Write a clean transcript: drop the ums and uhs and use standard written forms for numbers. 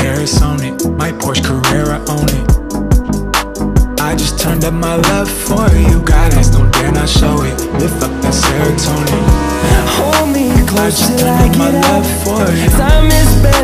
Paris on it, my Porsche Carrera on it. I just turned up my love for you, God, please don't dare not show it. Lift up that serotonin, hold me close till I get up. Time is better.